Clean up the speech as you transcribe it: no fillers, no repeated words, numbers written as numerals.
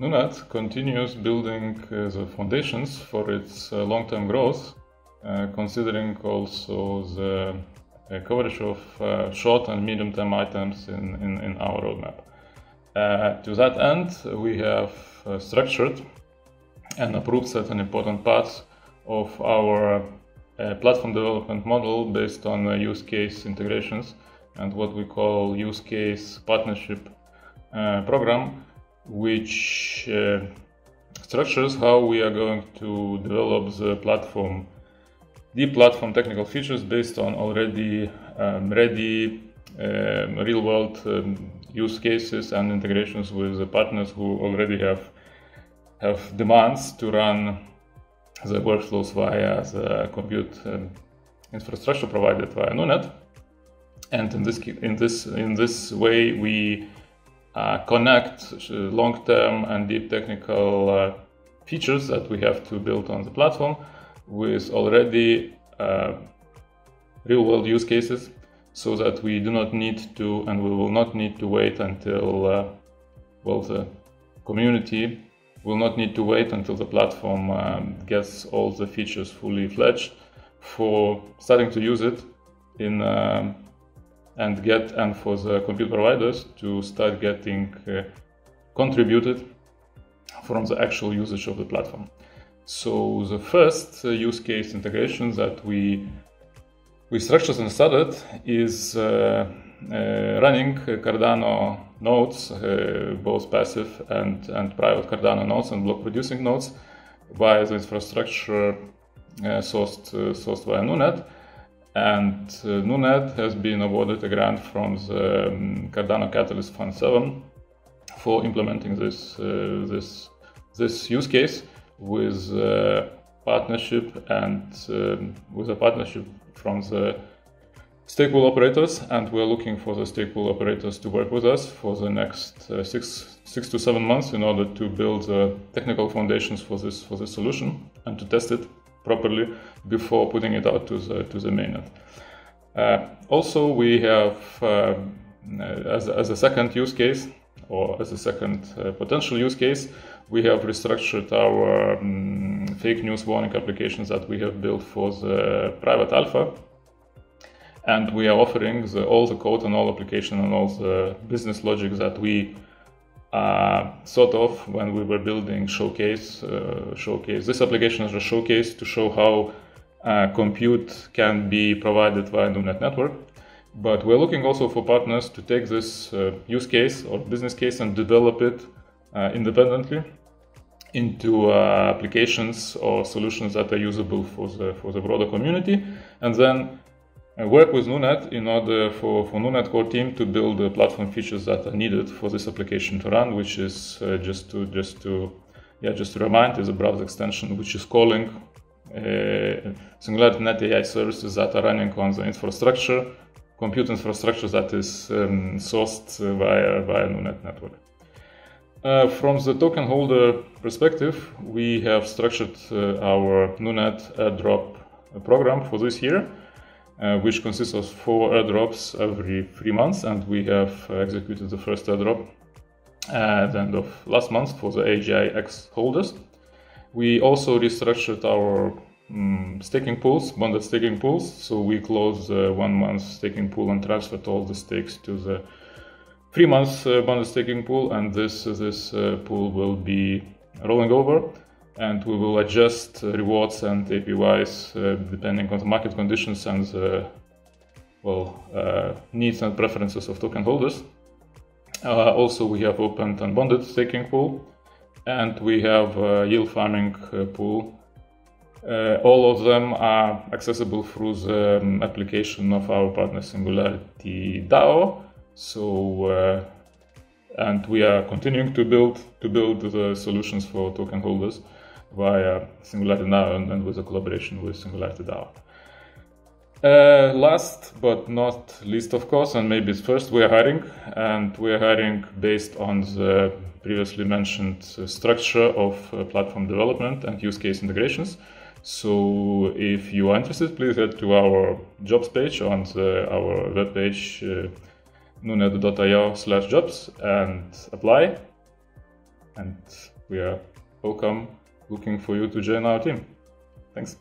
NUNet continues building the foundations for its long-term growth, considering also the coverage of short and medium-term items in our roadmap. To that end, we have structured and approved certain important parts of our platform development model based on use case integrations and what we call use case partnership program, which structures how we are going to develop the platform, technical features based on already ready real-world use cases and integrations with the partners who already have demands to run the workflows via the compute infrastructure provided via NUNet. And in this way, we connect long-term and deep technical features that we have to build on the platform with already real-world use cases, so that we do not need to, and we will not need to wait until, well, the community will not need to wait until the platform gets all the features fully fledged for starting to use it in and for the compute providers to start getting contributed from the actual usage of the platform. So the first use case integration that we structured and started is running Cardano nodes, both passive and private Cardano nodes and block producing nodes via the infrastructure sourced via NUNet. And NUNet has been awarded a grant from the Cardano Catalyst Fund 7 for implementing this use case with partnership and with a partnership from the stakeholder operators, and we're looking for the stakeholder operators to work with us for the next 6 to 7 months in order to build the technical foundations for this solution and to test it properly before putting it out to the mainnet. Also, we have as a second use case, or as a second potential use case, we have restructured our fake news warning applications that we have built for the private alpha, and we are offering all the code and all application and all the business logic that we thought of when we were building Showcase. This application is a showcase to show how compute can be provided via NUNet network. But we're looking also for partners to take this use case or business case and develop it independently into applications or solutions that are usable for the broader community, and then work with NUNet in order for NUNet core team to build the platform features that are needed for this application to run, which is just to remind, is a browser extension which is calling SingularityNET AI services that are running on the infrastructure, compute infrastructure that is sourced via NUNet network. From the token holder perspective, we have structured our NUNet airdrop program for this year, which consists of 4 airdrops every 3 months, and we have executed the first airdrop at the end of last month for the AGIX holders. We also restructured our staking pools, bonded staking pools, so we closed 1 month staking pool and transferred all the stakes to the 3 months bonded staking pool, and this pool will be rolling over, and we will adjust rewards and APYs depending on the market conditions and the needs and preferences of token holders. Also, we have opened and bonded staking pool, and we have yield farming pool. All of them are accessible through the application of our partner Singularity DAO. So, and we are continuing to build the solutions for token holders via Singularity DAO and with a collaboration with Singularity DAO. Last but not least, of course, and maybe it's first, we are hiring based on the previously mentioned structure of platform development and use case integrations. So if you are interested, please head to our jobs page on our webpage nunet.io/jobs and apply. and we are welcome looking for you to join our team. Thanks.